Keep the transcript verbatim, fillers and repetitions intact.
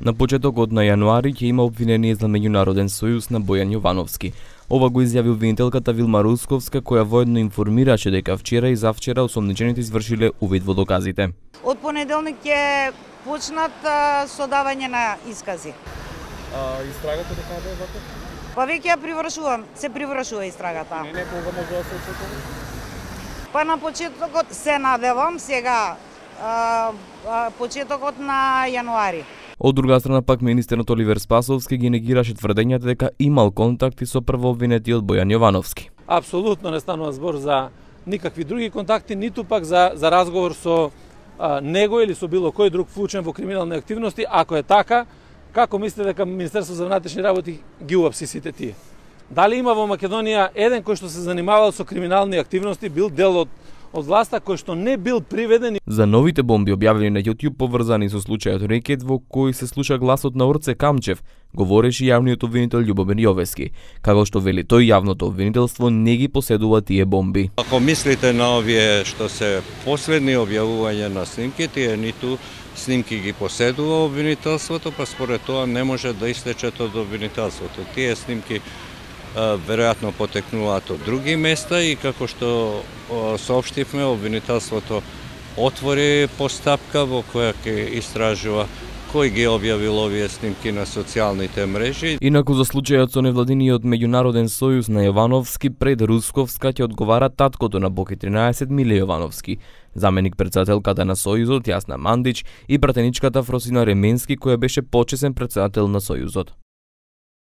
На почеток од на јануари ќе има обвинение за меѓународен сојус на Бојан Јовановски. Ова го изјави обвинителката Вилма Русковска, која воедно информираше дека вчера и завчера осомничените извршиле увид во доказите. Од понеделник ќе почнат со давање на искази. А истрагата дека е вака? Па веќе ја привршувам, се привршува истрагата. Не не кога може да се случи. Па на почетокот се надевам сега а, а, почетокот на јануари. Од друга страна пак министерот Оливер Спасовски ги негираше тврдењата дека имал контакти со првообвинетиот Бојан Јовановски. Апсолутно не станува збор за никакви други контакти, ниту пак за за разговор со а, него или со било кој друг вклучен во криминални активности. Ако е така, како мислите дека Министерството за внатрешни работи ги уапси сите тие? Дали има во Македонија еден кој што се занимавал со криминални активности, бил дел од од власта, кој што не бил приведен? За новите бомби објавени на YouTube поврзани со случајот рекет во кој се слуша гласот на Орце Камчев, говореше јавниот обвинител Љубомир Јовески, како што вели тој јавното обвинителство не ги поседува тие бомби. Ако мислите на овие што се последни објавувања на снимки, тие ниту снимки ги поседува обвинителството, па според тоа не може да истечат од обвинителството. Тие снимки веројатно потекнуваат од други места и како што соопштивме, обвинителството отвори постапка во која ќе истражува кој ги објавил овие снимки на социјалните мрежи. Инаку за случајот со невладиниот меѓународен сојус на Јовановски, пред Русковска ќе одговара таткото на Боки тринаесет Миле Јовановски, заменик председателката на сојузот Јасна Мандич и пратеничката Фросина Ременски, која беше почесен председател на сојузот.